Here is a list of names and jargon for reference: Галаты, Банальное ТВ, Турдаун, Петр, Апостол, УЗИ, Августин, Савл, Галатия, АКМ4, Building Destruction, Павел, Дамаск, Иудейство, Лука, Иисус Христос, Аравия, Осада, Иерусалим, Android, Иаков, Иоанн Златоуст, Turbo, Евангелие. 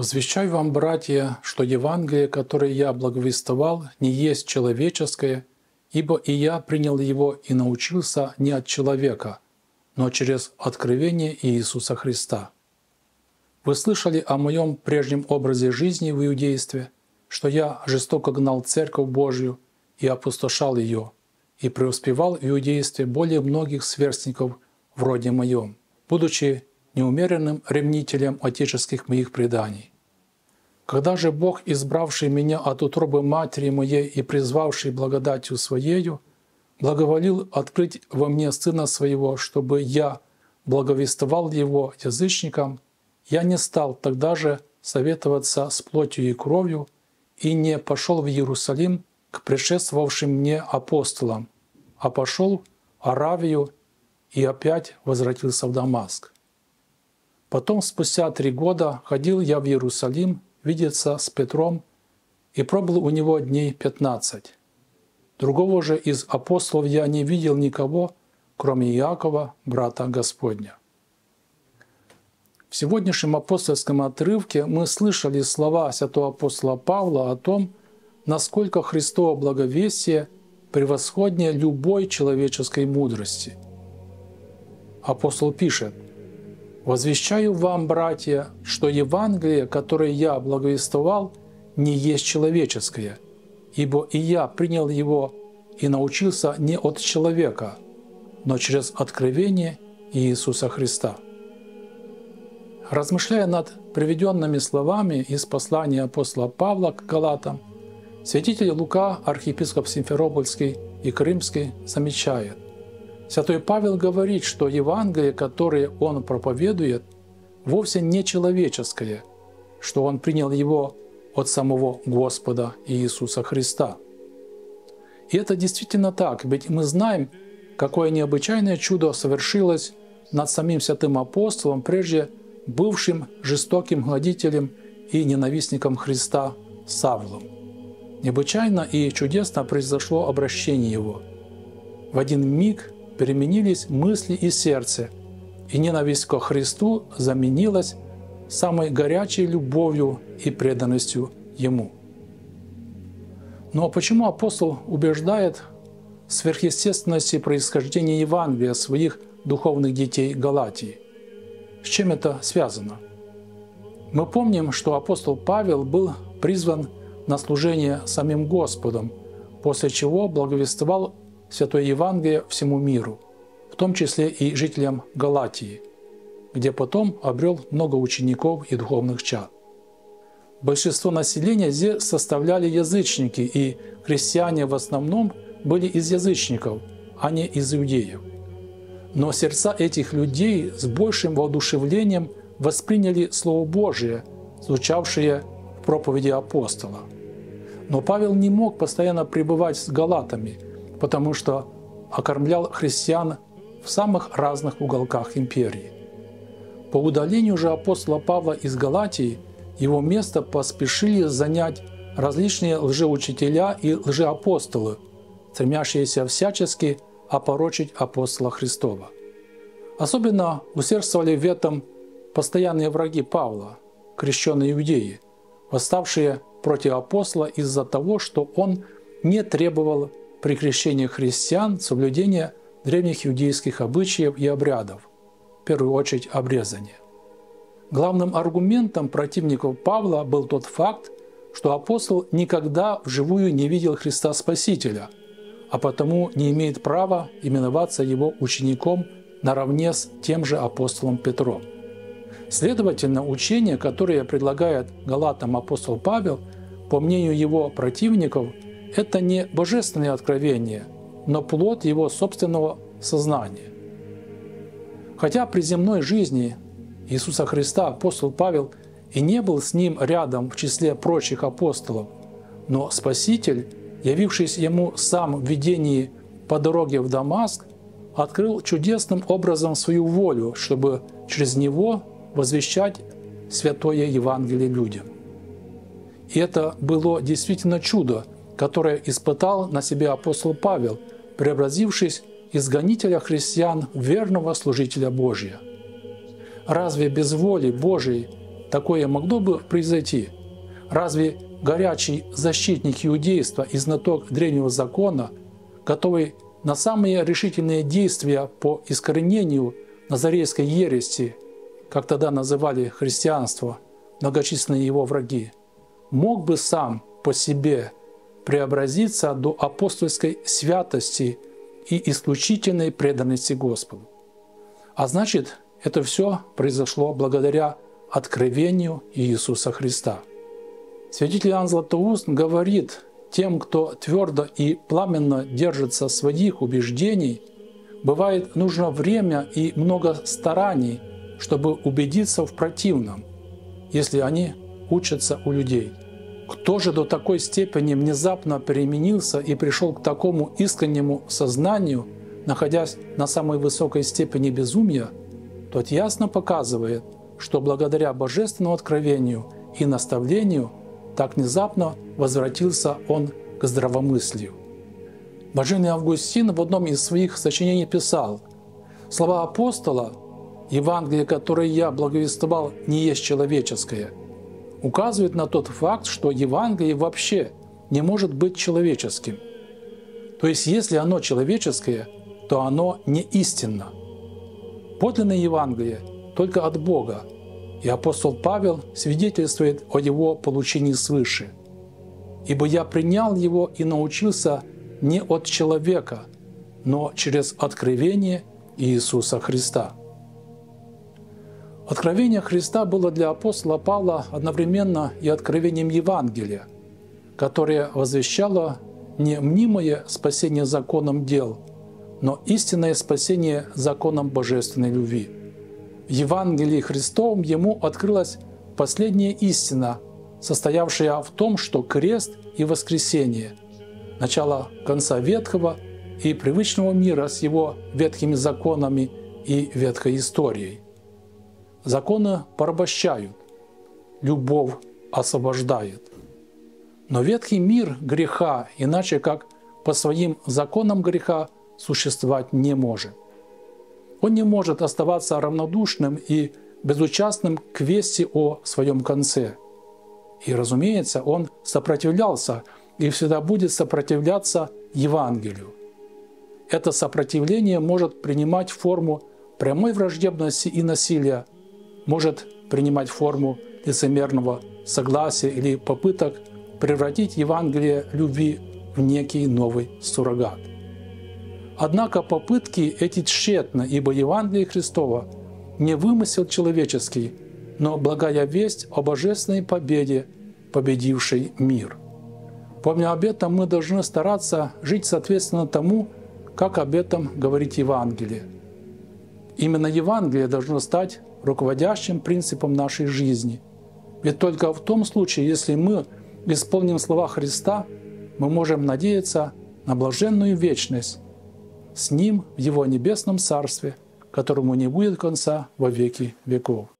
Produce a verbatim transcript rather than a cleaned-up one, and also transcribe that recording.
«Возвещаю вам, братья, что Евангелие, которое я благовествовал, не есть человеческое, ибо и я принял его и научился не от человека, но через откровение Иисуса Христа. Вы слышали о моем прежнем образе жизни в иудействе, что я жестоко гнал Церковь Божию и опустошал ее, и преуспевал в иудействе более многих сверстников вроде моем, будучи неумеренным ревнителем отеческих моих преданий. Когда же Бог, избравший меня от утробы матери моей и призвавший благодатью Своею, благоволил открыть во мне Сына Своего, чтобы я благовествовал Его язычникам, я не стал тогда же советоваться с плотью и кровью и не пошел в Иерусалим к предшествовавшим мне апостолам, а пошел в Аравию и опять возвратился в Дамаск. Потом, спустя три года, ходил я в Иерусалим видеться с Петром и пробыл у него дней пятнадцать. Другого же из апостолов я не видел никого, кроме Иакова, брата Господня». В сегодняшнем апостольском отрывке мы слышали слова святого апостола Павла о том, насколько Христово благовестие превосходнее любой человеческой мудрости. Апостол пишет: «Возвещаю вам, братья, что Евангелие, которое я благовествовал, не есть человеческое, ибо и я принял его и научился не от человека, но через откровение Иисуса Христа». Размышляя над приведенными словами из послания апостола Павла к Галатам, святитель Лука, архиепископ Симферопольский и Крымский, замечает: святой Павел говорит, что Евангелие, которое он проповедует, вовсе не человеческое, что он принял его от самого Господа Иисуса Христа. И это действительно так, ведь мы знаем, какое необычайное чудо совершилось над самим святым апостолом, прежде бывшим жестоким гладителем и ненавистником Христа Савлом. Необычайно и чудесно произошло обращение его. В один миг переменились мысли и сердце, и ненависть ко Христу заменилась самой горячей любовью и преданностью Ему. Но почему апостол убеждает в сверхъестественности происхождения Евангелия своих духовных детей Галатии? С чем это связано? Мы помним, что апостол Павел был призван на служение самим Господом, после чего благовествовал Святое Евангелие всему миру, в том числе и жителям Галатии, где потом обрел много учеников и духовных чад. Большинство населения здесь составляли язычники, и христиане в основном были из язычников, а не из иудеев. Но сердца этих людей с большим воодушевлением восприняли Слово Божие, звучавшее в проповеди апостола. Но Павел не мог постоянно пребывать с галатами, потому что окормлял христиан в самых разных уголках империи. По удалению же апостола Павла из Галатии его место поспешили занять различные лжеучителя и лжеапостолы, стремящиеся всячески опорочить апостола Христова. Особенно усердствовали в этом постоянные враги Павла, крещенные иудеи, восставшие против апостола из-за того, что он не требовал при крещении христиан соблюдение древних иудейских обычаев и обрядов, в первую очередь обрезания. Главным аргументом противников Павла был тот факт, что апостол никогда вживую не видел Христа Спасителя, а потому не имеет права именоваться его учеником наравне с тем же апостолом Петром. Следовательно, учение, которое предлагает галатам апостол Павел, по мнению его противников, это не божественное откровение, но плод его собственного сознания. Хотя при земной жизни Иисуса Христа апостол Павел и не был с ним рядом в числе прочих апостолов, но Спаситель, явившись ему сам в видении по дороге в Дамаск, открыл чудесным образом свою волю, чтобы через него возвещать святое Евангелие людям. И это было действительно чудо, которое испытал на себе апостол Павел, преобразившись из гонителя христиан в верного служителя Божия. Разве без воли Божией такое могло бы произойти? Разве горячий защитник иудейства и знаток древнего закона, готовый на самые решительные действия по искоренению назарейской ереси, как тогда называли христианство, многочисленные его враги, мог бы сам по себе преобразиться до апостольской святости и исключительной преданности Господу? А значит, это все произошло благодаря откровению Иисуса Христа. Святитель Иоанн Златоуст говорит тем, кто твердо и пламенно держится своих убеждений, бывает нужно время и много стараний, чтобы убедиться в противном, если они учатся у людей. Кто же до такой степени внезапно переменился и пришел к такому искреннему сознанию, находясь на самой высокой степени безумия, тот ясно показывает, что благодаря божественному откровению и наставлению так внезапно возвратился он к здравомыслию. Блаженный Августин в одном из своих сочинений писал: «Слова апостола, Евангелие, которое я благовествовал, не есть человеческое», указывает на тот факт, что Евангелие вообще не может быть человеческим. То есть, если оно человеческое, то оно не истинно. Подлинное Евангелие только от Бога, и апостол Павел свидетельствует о его получении свыше. «Ибо я принял его и научился не от человека, но через откровение Иисуса Христа». Откровение Христа было для апостола Павла одновременно и откровением Евангелия, которое возвещало не мнимое спасение законом дел, но истинное спасение законом божественной любви. В Евангелии Христовом ему открылась последняя истина, состоявшая в том, что крест и воскресение – начало конца ветхого и привычного мира с его ветхими законами и ветхой историей. Законы порабощают, любовь освобождает. Но ветхий мир греха, иначе как по своим законам греха, существовать не может. Он не может оставаться равнодушным и безучастным к вести о своем конце. И, разумеется, он сопротивлялся и всегда будет сопротивляться Евангелию. Это сопротивление может принимать форму прямой враждебности и насилия, может принимать форму лицемерного согласия или попыток превратить Евангелие любви в некий новый суррогат. Однако попытки эти тщетны, ибо Евангелие Христово не вымысел человеческий, но благая весть о божественной победе, победившей мир. Помня об этом, мы должны стараться жить соответственно тому, как об этом говорит Евангелие. Именно Евангелие должно стать руководящим принципом нашей жизни. Ведь только в том случае, если мы исполним слова Христа, мы можем надеяться на блаженную вечность с Ним в Его небесном Царстве, которому не будет конца во веки веков.